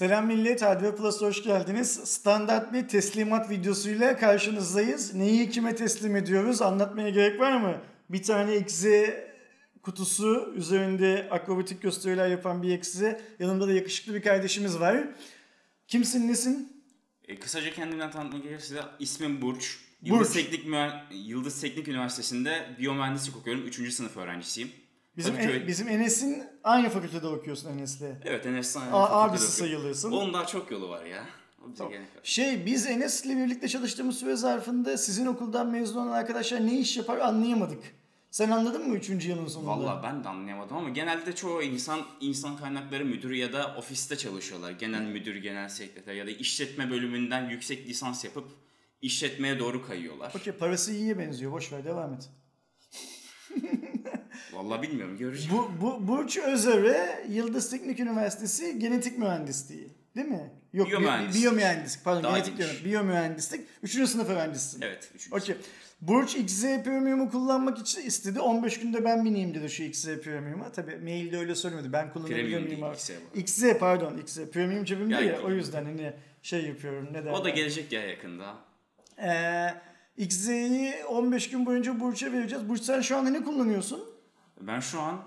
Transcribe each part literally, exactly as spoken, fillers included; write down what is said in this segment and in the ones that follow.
Selam millet, Hardware Plus'a hoş geldiniz. Standart bir teslimat videosuyla karşınızdayız. Neyi kime teslim ediyoruz? Anlatmaya gerek var mı? Bir tane X Z kutusu, üzerinde akrobatik gösteriler yapan bir X Z. Yanımda da yakışıklı bir kardeşimiz var. Kimsin, nesin? E, kısaca kendimden tanıtmak gerekirse ismim Burç. Yıldız Teknik, Yıldız Teknik Üniversitesi'nde biyomühendislik okuyorum. üçüncü sınıf öğrencisiyim. Bizim, en, bizim Enes'in aynı fakültede okuyorsun Enes'le. Evet, Enes'in aynı A, fakültede abisi sayılırsın. Onun daha çok yolu var ya. Tamam. Şey, biz Enes'le birlikte çalıştığımız süre zarfında sizin okuldan mezun olan arkadaşlar ne iş yapar anlayamadık. Sen anladın mı üçüncü yılın sonunda? Valla ben de anlayamadım ama genelde çoğu insan insan kaynakları müdürü ya da ofiste çalışıyorlar. Genel müdür, genel sekreter ya da işletme bölümünden yüksek lisans yapıp işletmeye doğru kayıyorlar. Okey, parası iyiye benziyor. Boşver, devam et. Vallahi bilmiyorum, göreceğim. Bu, bu, Burç Özarı, Yıldız Teknik Üniversitesi Genetik Mühendisliği, değil mi? Yok, biyomühendislik. Biyomühendislik, pardon, daha genetik diyorum. Biyomühendislik, üçüncü sınıf öğrencisi. Evet, üçüncü okay. sınıf. Burç X Z Premium'u kullanmak için istedi. on beş günde ben bineyim dedi şu X Z Premium'a. Tabii mailde öyle söylemedi. Ben kullanabiliyor muyum artık? X Z, pardon, X Z Premium cebimde ya, ya o yüzden hani şey yapıyorum. Ne derler? O da gelecek ya yakında. Eee... X Z'yi on beş gün boyunca Burç'a vereceğiz. Burç, sen şu anda ne kullanıyorsun? Ben şu an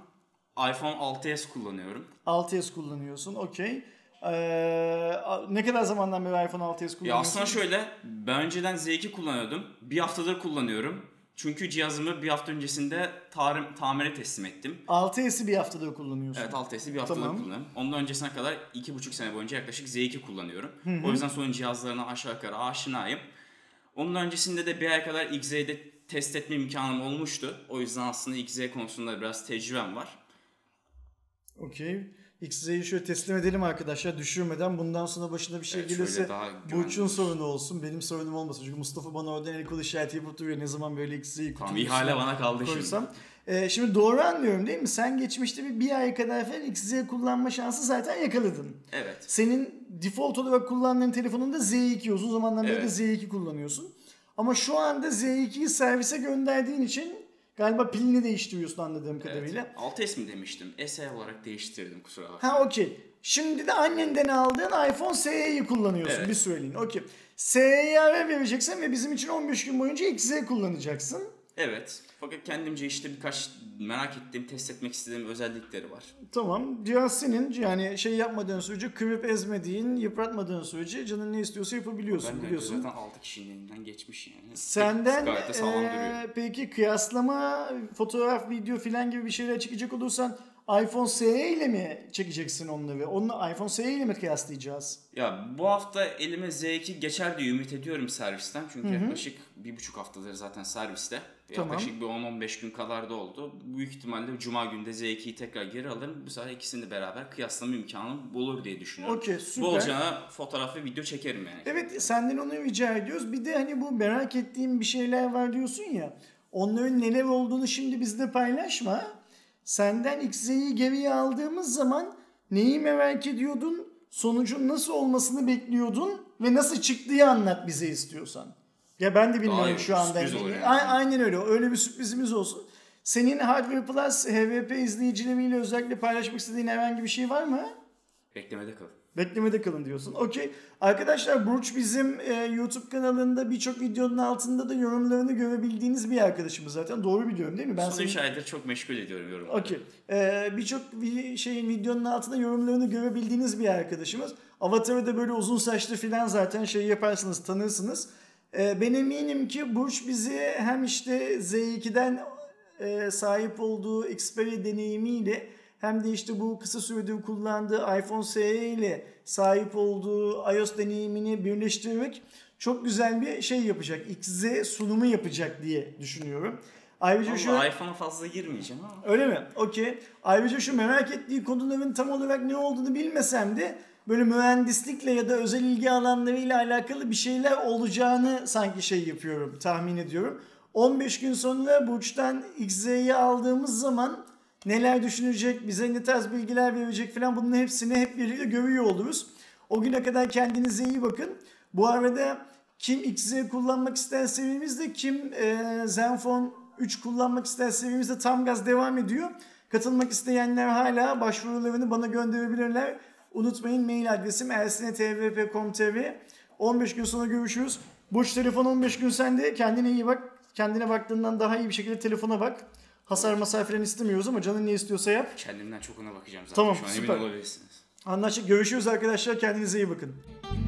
iPhone altı S kullanıyorum. altı S kullanıyorsun, okey. Ee, ne kadar zamandan beri iPhone altı S kullanıyorsun? Ya aslında şöyle, ben önceden Z iki kullanıyordum. Bir haftadır kullanıyorum. Çünkü cihazımı bir hafta öncesinde tar tamire teslim ettim. altı S'i bir haftadır kullanıyorsun. Evet, altı S'i bir haftadır tamam. kullanıyorum. Ondan öncesine kadar iki buçuk sene boyunca yaklaşık Z iki kullanıyorum. Hı hı. O yüzden son cihazlarına aşağı yukarı aşinayım. Onun öncesinde de bir ay kadar X Z'de test etme imkanım olmuştu. O yüzden aslında X Z konusunda biraz tecrübem var. Okey. X Z'yi şöyle teslim edelim arkadaşlar, düşürmeden. Bundan sonra başına bir şey evet, gelirse Burç'un sorunu olsun, benim sorunum olmasın. Çünkü Mustafa bana oradan el kol işareti yapıp duruyor. Ne zaman böyle X Z'yi kutunun içine koysam. Tamam, ihale bana kaldı şimdi. Ee, şimdi doğru anlıyorum değil mi? Sen geçmişte bir, bir ay kadar falan X Z kullanma şansı zaten yakaladın. Evet. Senin default olarak kullandığın telefonunda Z iki. Uzun zamandan beri evet. de Z iki kullanıyorsun. Ama şu anda Z iki'yi servise gönderdiğin için galiba pilini değiştiriyorsun anladığım kadarıyla. Evet. altı S mi demiştim? S E olarak değiştirdim, kusura bakma. Ha, okey. Şimdi de annenden aldığın iPhone S E'yi kullanıyorsun evet. bir süreliğine. Okey. S E'ye ara vereceksin ve bizim için on beş gün boyunca X Z kullanacaksın. Evet. Fakat kendimce işte birkaç merak ettiğim, test etmek istediğim özellikleri var. Tamam. Cihaz senin, yani şey yapmadığın sürece, kırıp ezmediğin, yıpratmadığın sürece canın ne istiyorsa yapabiliyorsun, ben biliyorsun. Zaten altı kişinin elinden geçmiş yani. Senden ee, peki kıyaslama, fotoğraf, video filan gibi bir şeyler çekecek olursan iPhone S E ile mi çekeceksin onları? Onunla iPhone S E ile mi kıyaslayacağız? Ya bu hafta elime Z iki geçer diye ümit ediyorum servisten. Çünkü Hı -hı. yaklaşık bir buçuk haftadır zaten serviste. Tamam. Yaklaşık bir on on beş gün kadar da oldu. Büyük ihtimalle Cuma günü de Z iki'yi tekrar geri alırım. Bu sefer ikisini beraber kıyaslama imkanım olur diye düşünüyorum. Okay, süper. Bolca fotoğraf ve video çekerim yani. Evet, senden onu rica ediyoruz. Bir de hani bu merak ettiğim bir şeyler var diyorsun ya. Onların neler olduğunu şimdi bizde paylaşma. Senden X Z'yi geriye aldığımız zaman neyi merak ediyordun, sonucun nasıl olmasını bekliyordun ve nasıl çıktığı anlat bize istiyorsan. Ya ben de bilmiyorum şu anda. Yani. Aynen öyle. Öyle bir sürprizimiz olsun. Senin Hardware Plus H V P izleyicileriyle özellikle paylaşmak istediğin herhangi bir şey var mı? Beklemede kalın. Beklemede kalın diyorsun. Okey. Arkadaşlar, Burç bizim e, YouTube kanalında birçok videonun altında da yorumlarını görebildiğiniz bir arkadaşımız zaten. Doğru biliyorum değil mi? Ben son üç aydır çok meşgul ediyorum yorumları. Okey. E, birçok şeyin videonun altında yorumlarını görebildiğiniz bir arkadaşımız. Avatarı da böyle uzun saçlı filan zaten şey yaparsınız, tanırsınız. E, ben eminim ki Burç bizi hem işte Z iki'den e, sahip olduğu Xperia deneyimiyle hem de işte bu kısa süredir kullandığı iPhone S E ile sahip olduğu iOS deneyimini birleştirerek çok güzel bir şey yapacak. X Z sunumu yapacak diye düşünüyorum. Ayrıca vallahi şu iPhone'a fazla girmeyeceğim ama. Öyle mi? Okey. Ayrıca şu merak ettiği konuların tam olarak ne olduğunu bilmesem de böyle mühendislikle ya da özel ilgi alanlarıyla alakalı bir şeyler olacağını sanki şey yapıyorum, tahmin ediyorum. on beş gün sonra Burç'tan X Z'yi aldığımız zaman neler düşünecek, bize ne tarz bilgiler verecek falan, bunun hepsini hep birlikte görüyor oluruz. O güne kadar kendinize iyi bakın. Bu arada kim X Z kullanmak ister serimizde, kim e, Zenfone üç kullanmak ister serimizde tam gaz devam ediyor. Katılmak isteyenler hala başvurularını bana gönderebilirler. Unutmayın, mail adresim elsinetvp nokta com nokta tv. on beş gün sonra görüşürüz. Burç, telefon on beş gün sende. Kendine iyi bak. Kendine baktığından daha iyi bir şekilde telefona bak. Hasar masrafı istemiyoruz ama canın ne istiyorsa yap. Kendimden çok ona bakacağım zaten. Tamam, şu an süper. Emin olabilirsiniz. Anlaştık. Görüşürüz arkadaşlar. Kendinize iyi bakın.